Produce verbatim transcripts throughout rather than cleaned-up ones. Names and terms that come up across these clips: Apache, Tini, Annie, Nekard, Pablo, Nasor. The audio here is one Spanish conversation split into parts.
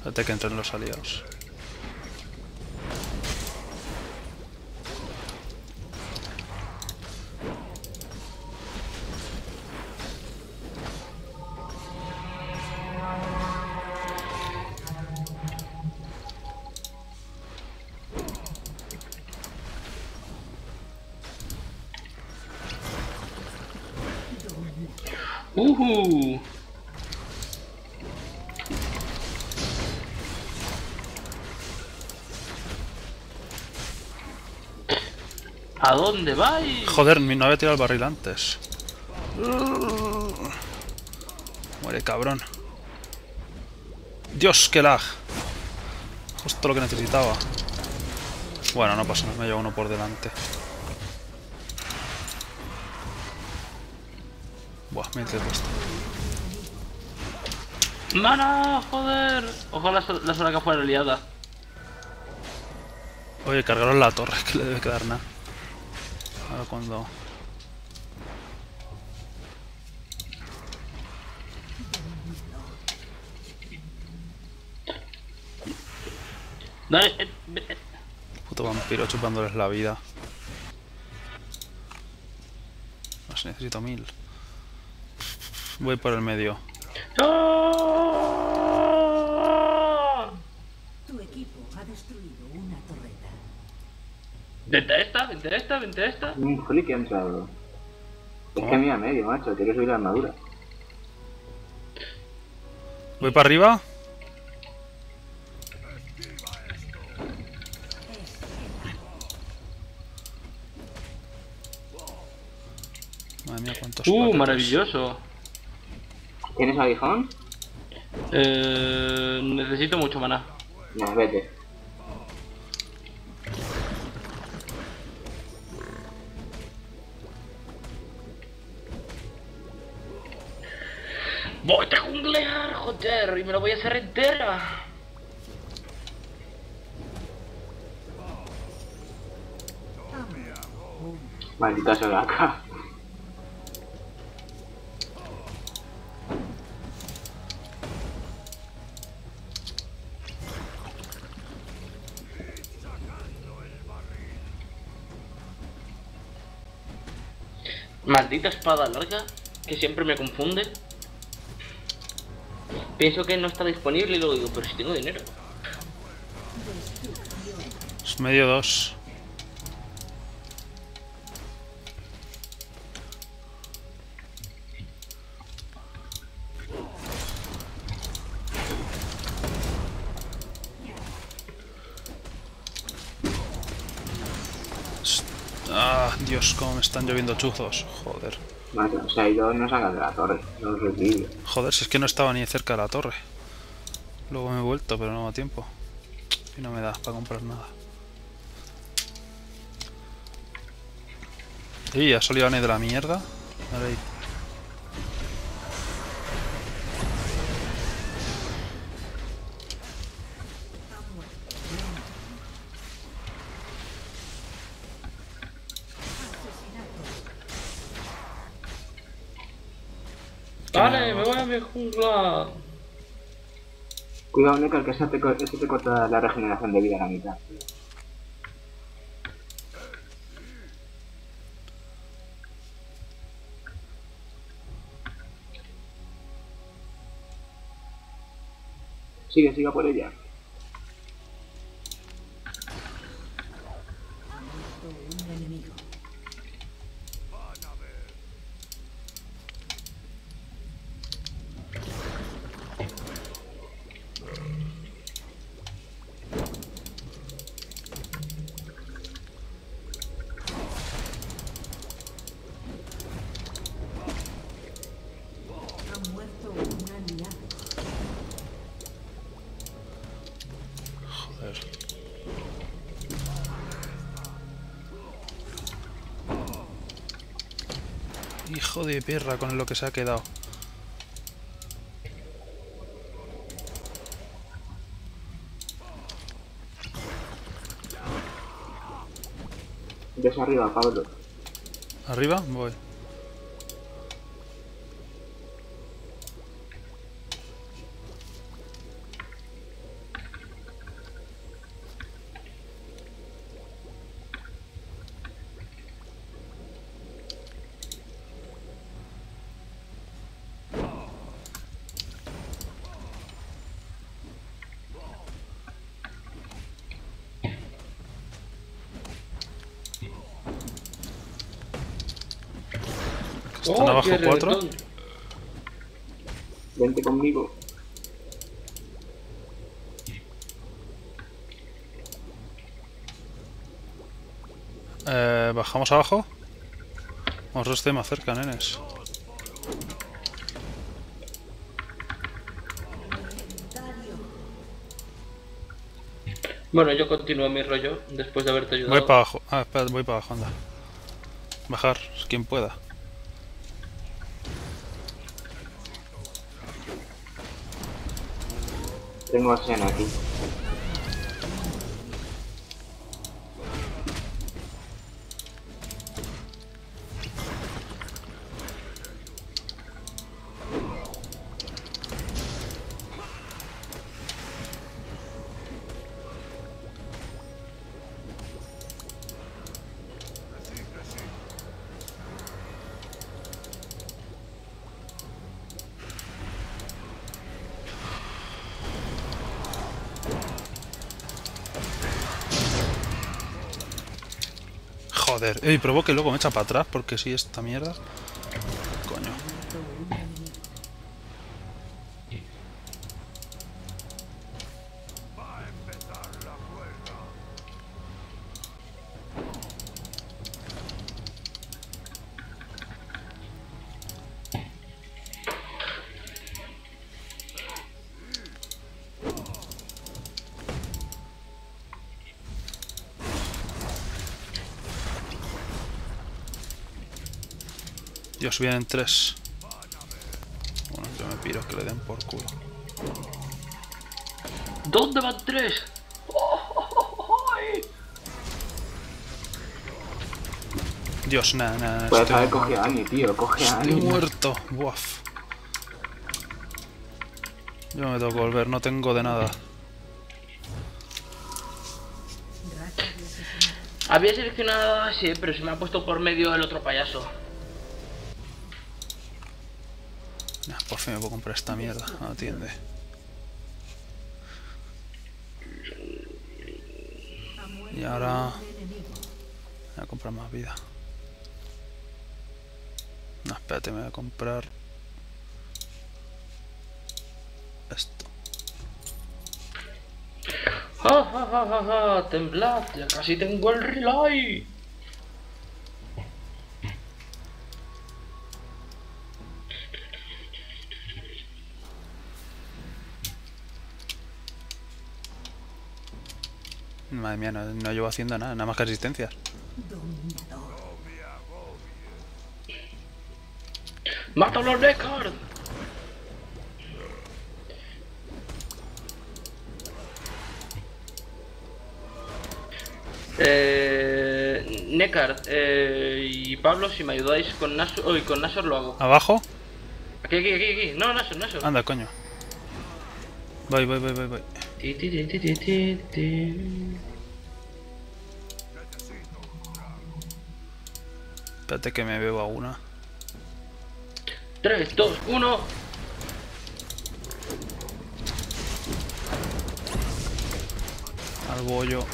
Espérate que entren los aliados. ¡Uhú! ¿A dónde vais? Joder, no había tirado el barril antes. Uh, muere, cabrón. Dios, qué lag. Justo lo que necesitaba. Bueno, no pasa nada, me llevo uno por delante. Buah, me he puesto. ¡Mana! ¡Joder! Ojalá la zona que fuera liada. Oye, cargaron la torre, que le debe quedar nada. Ahora cuando... Dale. Puto vampiro chupándoles la vida. Más necesito mil. Voy por el medio. ¡Oh! Tu equipo ha destruido una torreta. Vente a esta, vente a esta, vente a esta. Un friki ha entrado. Es que mira medio, macho, quiero subir la armadura. ¿Voy para arriba? Madre mía, cuántos. Uh, paquetes. Maravilloso. ¿Tienes aguijón? Eh, necesito mucho maná. No, vete. Voy a junglear, joder, y me lo voy a hacer entera. Maldita soraca. Maldita espada larga, que siempre me confunde. Pienso que no está disponible y luego digo, pero si tengo dinero. Es medio dos. Ah, Dios, cómo me están lloviendo chuzos. Joder. Vale, o sea, yo no salgo de la torre. No los recibo. Joder, si es que no estaba ni cerca de la torre. Luego me he vuelto, pero no me da tiempo. Y no me da para comprar nada. Y ha salido Annie de la mierda. Ahora ahí. Vale, me voy a mi jungla. Cuidado, Nekard, que eso te, eso te corta la regeneración de vida a la mitad. Sigue, siga por ella. Hijo de perra con lo que se ha quedado. Ves arriba, Pablo. ¿Arriba? Voy. Están oh, abajo cuatro. Reventón. Vente conmigo. Eh, bajamos abajo. Vamos a estar más cerca, nenes. Bueno, yo continúo mi rollo después de haberte ayudado. Voy para abajo. Ah, espera, voy para abajo, anda. Bajar, quien pueda. Tengo acción aquí. Joder, ey, provoque que luego me echa para atrás porque si esta mierda. Coño. Dios, vienen tres. Bueno, yo me piro que le den por culo. ¿Dónde van tres? Oh, oh, oh, oh. Dios, nada, nada. Puedes haber cogido a Annie, tío, coge a Annie. Estoy muerto, buaf. Yo me tengo que volver, no tengo de nada. Había seleccionado así, pero se me ha puesto por medio el otro payaso. Por fin me puedo comprar esta mierda, no atiende. Y ahora voy a comprar más vida. No, espérate, me voy a comprar esto. ¡Ja, ja, ja, ja, ja! ¡Temblad! ¡Ya casi tengo el relay! Madre mía, no, no llevo haciendo nada, nada más que resistencias. ¡Mátalo, Nekard! Eh... Nekard, eh... y Pablo, si me ayudáis con Nasor... Uy, con Nasor lo hago. ¿Abajo? Aquí, aquí, aquí, aquí. No, Nasor, Nasor. Anda, coño. Voy, voy, voy, voy, voy. Ti, ti, ti, ti, ti, ti. Espérate que me bebo a una. tres, dos, uno. Al bollo.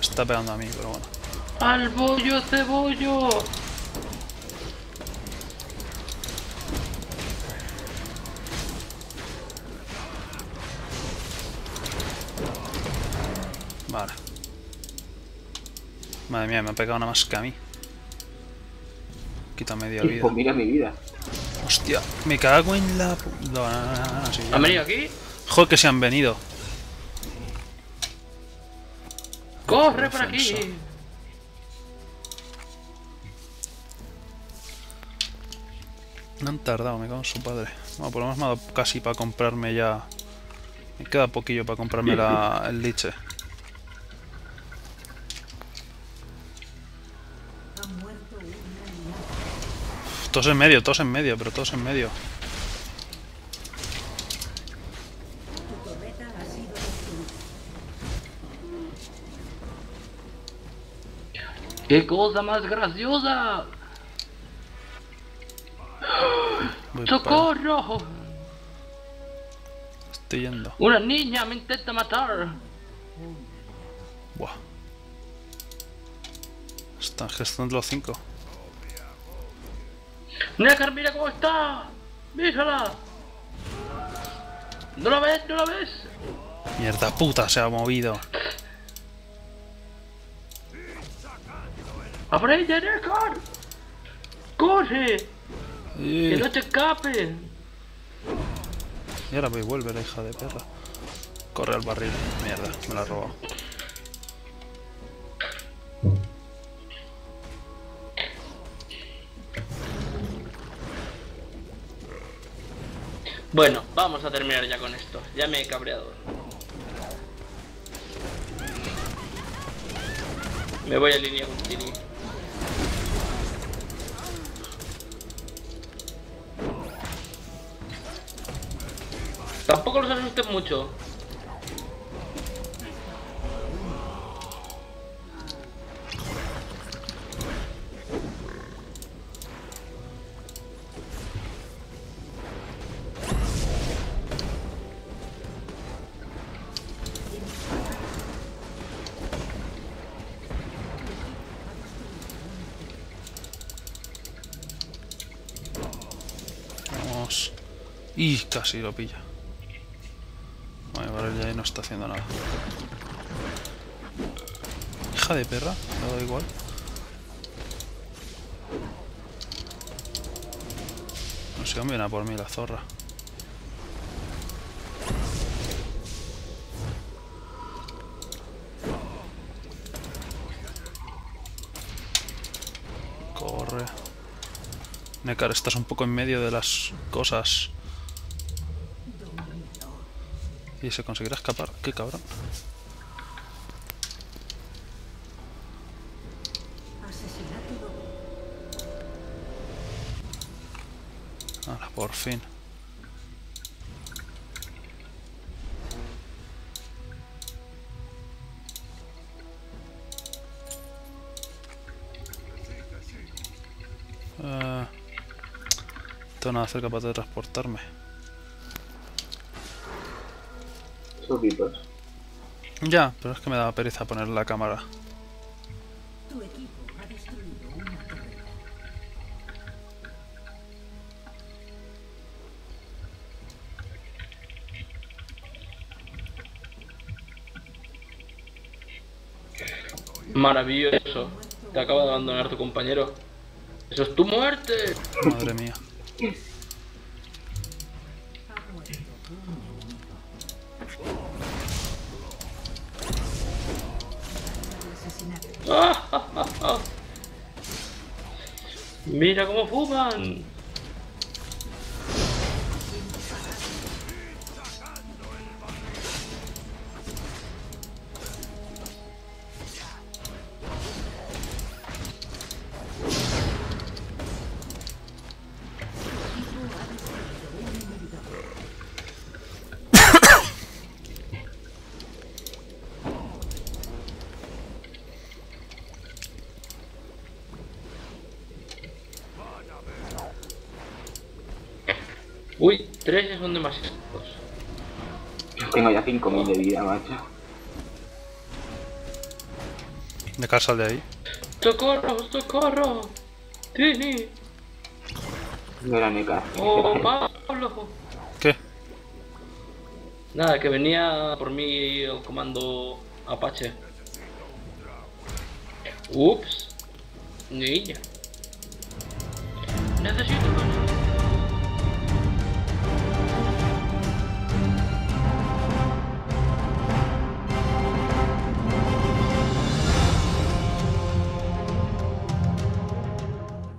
Está pegando a mí, pero bueno. ¡Al bollo, cebollo! Vale. Madre mía, me ha pegado nada más que a mí. Quita media vida. Pues mira mi vida. Hostia, me cago en la... No, no, no, no, no, sí, ¿han venido aquí? Joder, que se han venido. ¡Corre por aquí! No han tardado, me cago en su padre. Bueno, por lo menos me ha dado casi para comprarme ya... Me queda poquillo para comprarme la... el liche. Todos en medio, todos en medio, pero todos en medio. ¡Qué cosa más graciosa! Voy. ¡Socorro! Para... Estoy yendo. ¡Una niña me intenta matar! Buah. Están gestionando los cinco. Nekard, mira cómo está. Mírala. ¿No la ves? ¿No la ves? Mierda puta, se ha movido. ¡Aprende, Nekard! ¡Corre! Sí. ¡Que no te escape! Y ahora me vuelve la hija de perra. Corre al barril. Mierda, me la ha robado. Bueno, vamos a terminar ya con esto. Ya me he cabreado. Me voy a línea con Tini. Tampoco los asusten mucho. Vamos. Y casi lo pilla. Vale, vale, ya no está haciendo nada. Hija de perra, me da igual. No sé, viene a por mí la zorra. Corre. Nekard, estás un poco en medio de las cosas. Y se conseguirá escapar. ¡Qué cabrón! Ahora, por fin. Uh, tengo nada cerca para transportarme. Ya, pero es que me daba pereza poner la cámara. Tu equipo ha destruido una torre. Maravilloso. Te acaba de abandonar tu compañero. ¡Eso es tu muerte! Madre mía. Mira cómo fuman. Uy, tres son demasiados. Yo tengo ya cinco mil de vida, macho. Me casas de ahí. ¡Socorro, socorro! ¡Tini! No era Nekard. ¡Oh, Pablo! ¿Qué? Nada, que venía por mí el comando Apache. Ups. Niña. Necesito...